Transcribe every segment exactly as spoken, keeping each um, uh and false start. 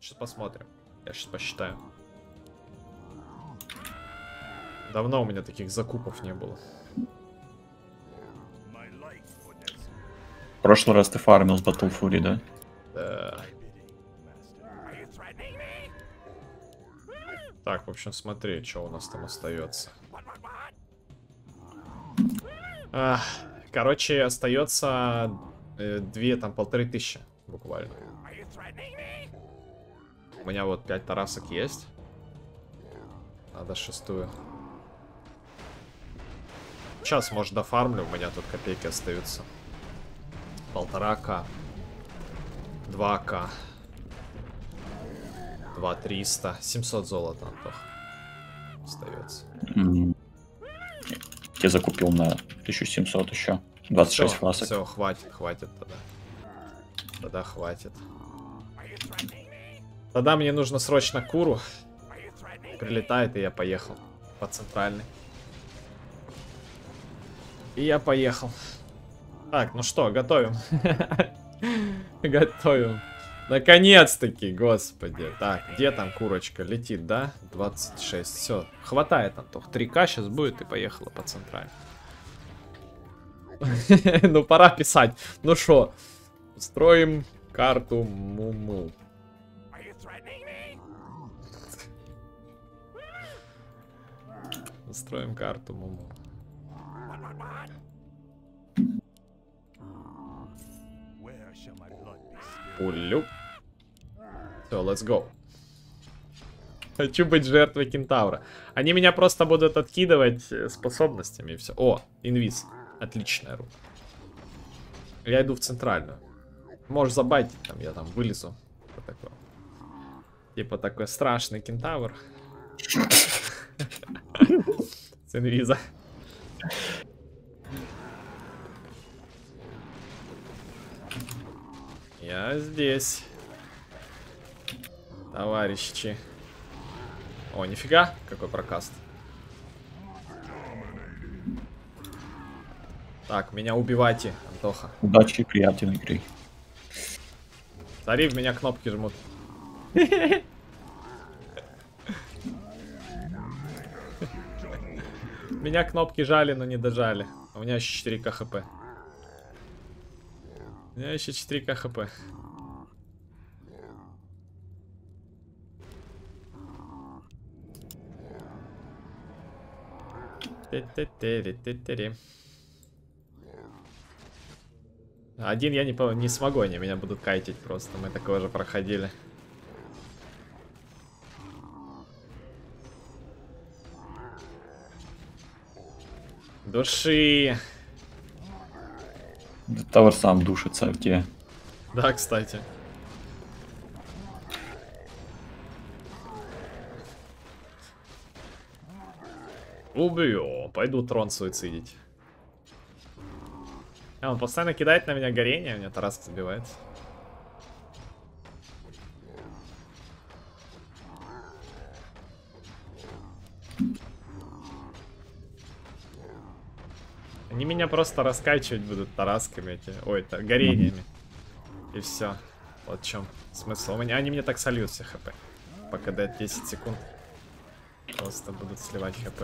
Сейчас посмотрим. Я сейчас посчитаю. Давно у меня таких закупов не было. В прошлый раз ты фармил с Battle Fury, да? Да. Так, в общем, смотри, что у нас там остается. А, короче, остается две, там, полторы тысячи буквально. У меня вот пять тарасок есть. Надо шестую. Сейчас, может, дофармлю. У меня тут копейки остаются. Полтора к. Два к. Два триста. семьсот золота, Антох. Остается. Mm-hmm. Я закупил на тысячу семьсот еще. двадцать шесть фласок. Все, хватит, хватит тогда. Тогда хватит. Тогда мне нужно срочно Куру. Прилетает, и я поехал. По центральной. И я поехал. Так, ну что, готовим. Готовим. Наконец-таки, господи. Так, где там курочка? Летит, да? двадцать шесть. Все, хватает, Антох. три ка сейчас будет, и поехала по центральной. Ну, пора писать. Ну что, строим карту Муму. Строим карту Муму. Улю. Все, let's go. Хочу быть жертвой кентавра. Они меня просто будут откидывать способностями и все. О, инвиз. Отличная рука. Я иду в центральную. Можешь забайтить, там, я там вылезу. Типа такой, типа такой страшный кентавр. С инвиза. Я здесь, товарищи. О, нифига, какой прокаст. Так, меня убивайте, Антоха. Удачи, приятной игры. Смотри, в меня кнопки жмут. Меня кнопки жали, но не дожали. У меня еще четыре ка хп. У меня еще четыре ка хп. Один я не, не смогу, они меня будут кайтить просто. Мы такое же проходили. Души. Товар сам душится в тебе. Да, кстати. Убью. Пойду трон суицидить. А, он постоянно кидает на меня горение, у меня Тарас забивает. Они меня просто раскачивать будут тарасками эти, ой, это, горениями. И все. Вот в чем смысл. Они, они мне так сольют все хп. Пока дает десять секунд. Просто будут сливать хп.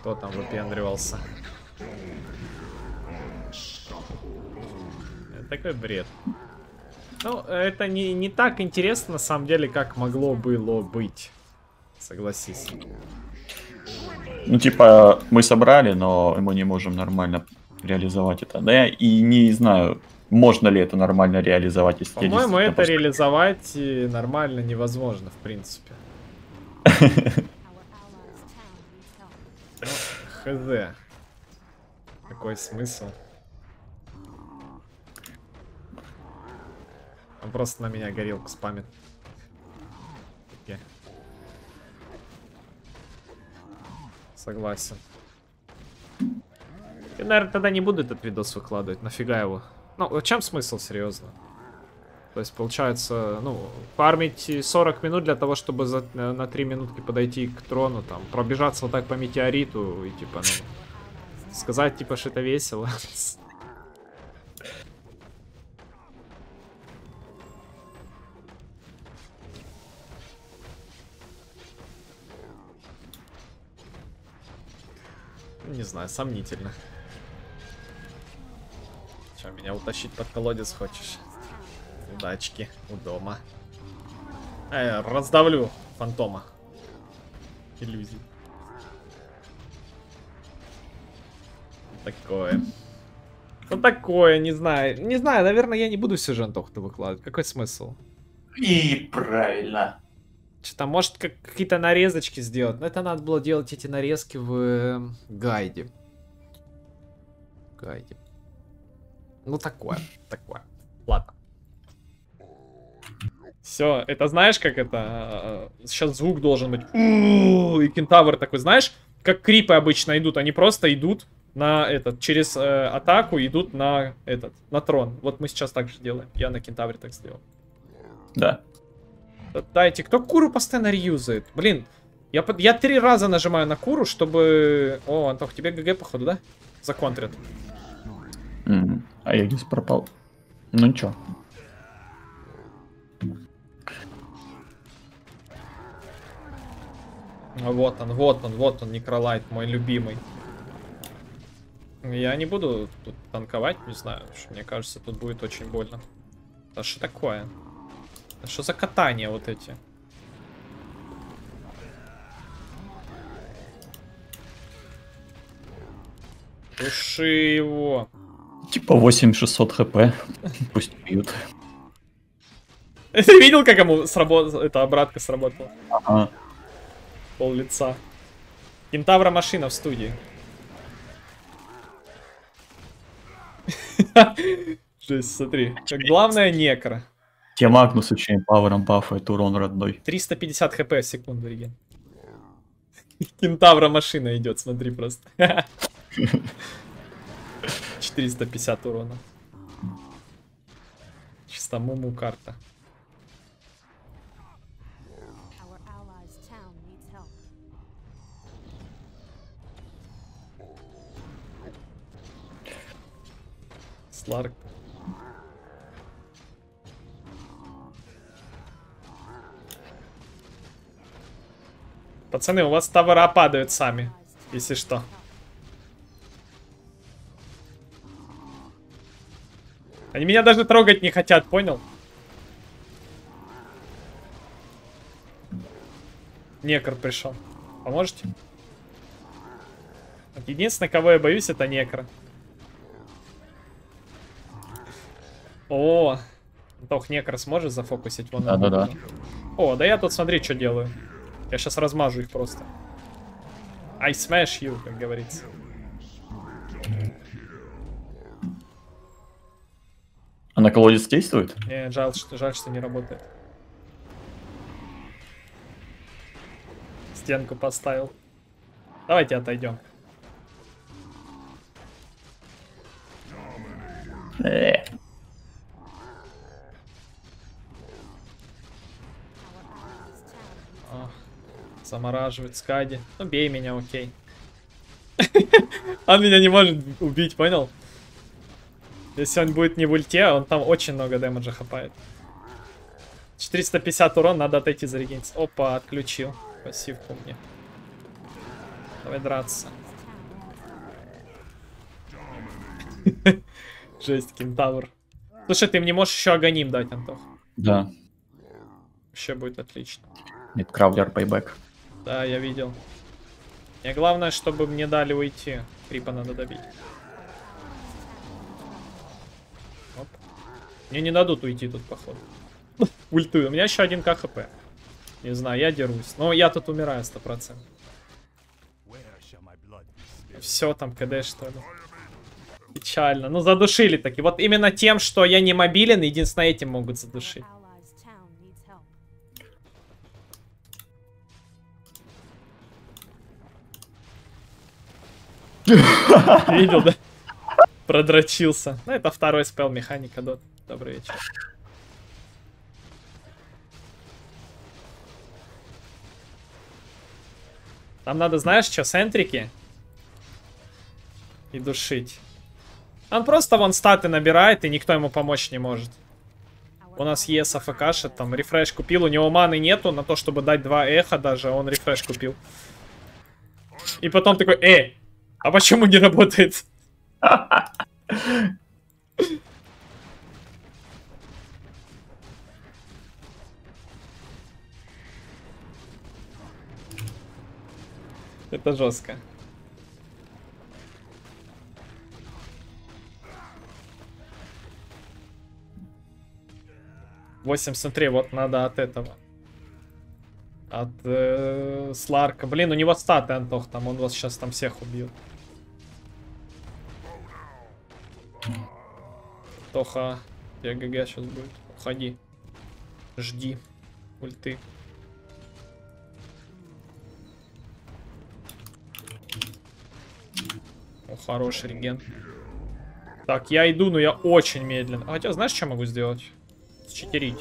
Кто там выпендривался? Такой бред. Ну, это не, не так интересно, на самом деле, как могло было быть. Согласись. Ну, типа, мы собрали, но мы не можем нормально реализовать это. Да я и не знаю, можно ли это нормально реализовать. По-моему, это пускай. Реализовать нормально невозможно, в принципе. Хз. Какой смысл? Он просто на меня горелку спамит. Согласен. Я, наверное, тогда не буду этот видос выкладывать. Нафига его? Ну, в чем смысл, серьезно? То есть, получается, ну, фармить сорок минут для того, чтобы за, на три минутки подойти к трону, там, пробежаться вот так по метеориту и, типа, ну, сказать, типа, что это весело. Не знаю, сомнительно. Че, меня утащить под колодец хочешь? Удачки у дома. Э, раздавлю фантома. Иллюзий. Такое. Ну такое, не знаю. Не знаю, наверное, я не буду все же Антоху-то выкладывать. Какой смысл? И правильно. Что-то, может, как какие-то нарезочки сделать. Но это надо было делать эти нарезки в гайде. Гайде. Ну такое, такое. Ладно. Все, это знаешь, как это? Сейчас звук должен быть. И кентавр такой, знаешь, как крипы обычно идут. Они просто идут на этот, через э, атаку идут на этот, на трон. Вот мы сейчас так же делаем. Я на кентавре так сделал. Да. Дайте, кто Куру постоянно реюзает? Блин, я, я три раза нажимаю на Куру, чтобы... О, Антох, тебе ГГ, походу, да? Законтрят. Mm-hmm. А я здесь пропал. Ну ничего. А вот он, вот он, вот он, Некролайт, мой любимый. Я не буду тут танковать, не знаю, что, мне кажется, тут будет очень больно. А что такое? А что за катание вот эти? Туши его. Типа восемь шестьсот хп. Пусть бьют. Ты видел, как ему сработала эта обратка сработала? Ага. Пол лица. Кентавра машина в студии. Жесть, смотри. Главное некро. Те Магнус очень павером бафает урон родной. триста пятьдесят хп в секунду, реген. Кентавра машина идет, смотри просто. четыреста пятьдесят урона. Чисто Муму карта. Сларк. Пацаны, у вас товара падают сами, если что. Они меня даже трогать не хотят, понял? Некр пришел. Поможете? Единственное, кого я боюсь, это некра. О, Антох, некра сможет зафокусить? Вон, да, да, да. О, да я тут смотри, что делаю. Я сейчас размажу их просто. I smash you, как говорится. А на колодец действует? Не, жаль, что, жаль, что не работает. Стенку поставил. Давайте отойдем. Замораживает Скади. Ну бей меня, окей. Он меня не может убить, понял? Если он будет не в ульте, он там очень много демеджа хапает. четыреста пятьдесят урон, надо отойти за регенец. Опа, отключил. Пассивку мне. Давай драться. Жесть, кентавр. Слушай, ты мне можешь еще агоним дать, Антох? Да. Вообще будет отлично. Нет, краулер, байбэк. Да, я видел. Мне главное, чтобы мне дали уйти. Крипа надо добить. Оп. Мне не дадут уйти тут, походу. Ультую. У меня еще один ка хп. Не знаю, я дерусь. Но я тут умираю сто процентов. Все, там КД, что ли? Печально. Ну, задушили таки. Вот именно тем, что я не мобилен, единственное, этим могут задушить. Видел, да? Продрочился. Ну, это второй спел механика, дот. Добрый вечер. Там надо, знаешь, что, сентрики? И душить. Он просто вон статы набирает, и никто ему помочь не может. У нас ЕС АФКшит, там рефреш купил. У него маны нету на то, чтобы дать два эха даже. Он рефреш купил. И потом такой, э! А почему не работает? Это жестко. восемь, смотри, вот надо от этого. От э, Сларка. Блин, у него статы, Антох, там. Он вас сейчас там всех убьет. Антоха, я ГГ сейчас будет. Уходи. Жди. Ульты. О, хороший реген. Так, я иду, но я очень медленно. Хотя, знаешь, что могу сделать? Считерить.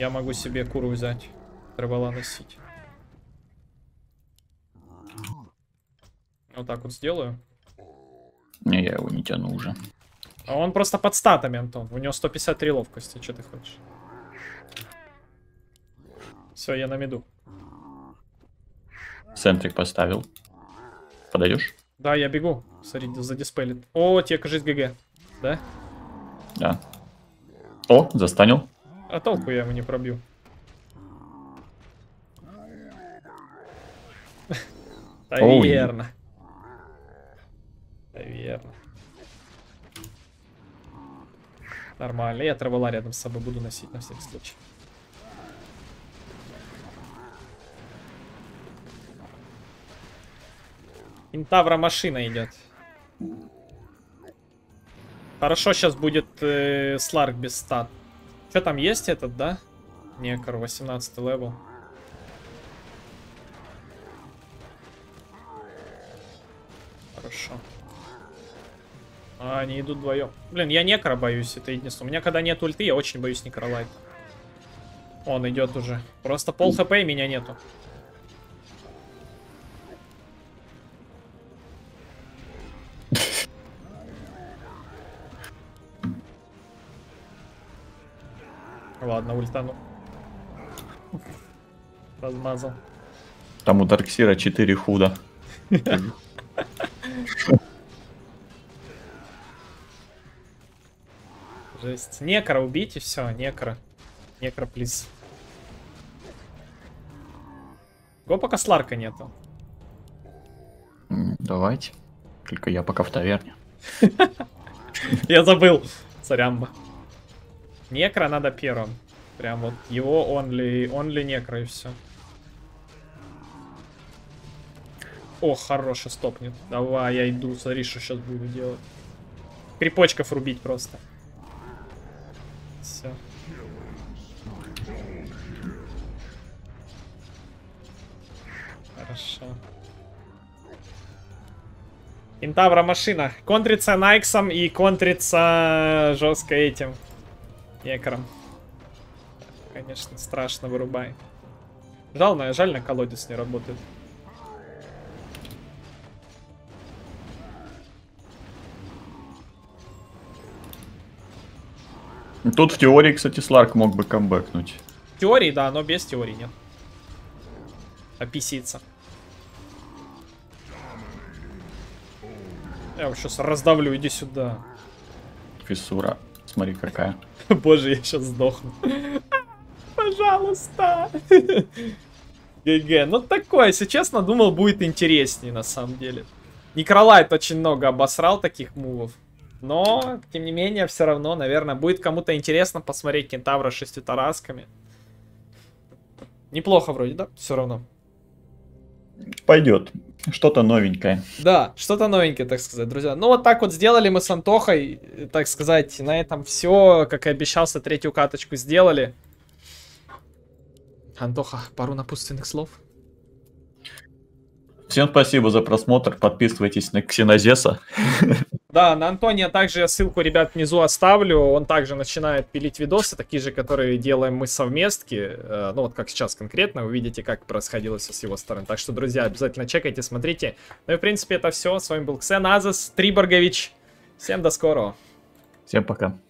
Я могу себе Куру взять. Требовала носить. Вот так вот сделаю. Не, я его не тяну уже. А он просто под статами, Антон. У него сто пятьдесят три ловкости. Что ты хочешь? Все, я на миду. Центрик поставил. Подойдешь? Да, я бегу. Смотри, задиспелит. О, тебе кажется ГГ. Да? Да. О, застанил. А толку я его не пробью. Да верно. Да верно. Нормально. Я травала рядом с собой буду носить на всякий случай. Интавра машина идет. Хорошо, сейчас будет э, Сларк без стат. Что там есть этот, да? Некр, восемнадцатый левел. Хорошо. А, они идут вдвоем. Блин, я некра боюсь, это единственное. У меня когда нет ульты, я очень боюсь некролайта. Он идет уже. Просто пол хп и меня нету. Ладно, ультану. Размазал. Там у Дарксира четыре худа. Жесть. Некро убить и все, некро. Некро, плиз. Го пока Сларка нету. Давайте. Только я пока в таверне. Я забыл. Сорямба. Некро надо первым. Прям вот его, он ли, он ли некро и все. О, хороший стопнет. Давай, я иду, смотри, что сейчас буду делать. Крипочков рубить просто. Все. Хорошо. Интавра машина. Контрится Найксом и контрится жестко этим. Некром. Конечно, страшно, вырубай. Жалко, жаль, на колодец не работает. Тут в теории, кстати, Сларк мог бы камбэкнуть. В теории, да, но без теории нет. Описиться. Я его сейчас раздавлю, иди сюда. Фиссура. Смотри, какая. Боже, я сейчас сдохну. Пожалуйста. ГГ. Ну такое, если честно, думал, будет интереснее на самом деле. Некролайт очень много обосрал таких мувов. Но, тем не менее, все равно, наверное, будет кому-то интересно посмотреть кентавра с шестью тарасками. Неплохо вроде, да? Все равно. Пойдет. Что-то новенькое. Да, что-то новенькое, так сказать, друзья. Ну, вот так вот сделали мы с Антохой, так сказать. На этом все, как и обещался, третью каточку сделали. Антоха, пару напутственных слов. Всем спасибо за просмотр. Подписывайтесь на Ксен Азеса. Да, на Антония также я ссылку, ребят, внизу оставлю. Он также начинает пилить видосы, такие же, которые делаем мы совместки. Ну вот как сейчас конкретно, вы видите, как происходило все с его стороны. Так что, друзья, обязательно чекайте, смотрите. Ну и, в принципе, это все. С вами был Ксен Азес, Триборгович. Всем до скорого. Всем пока.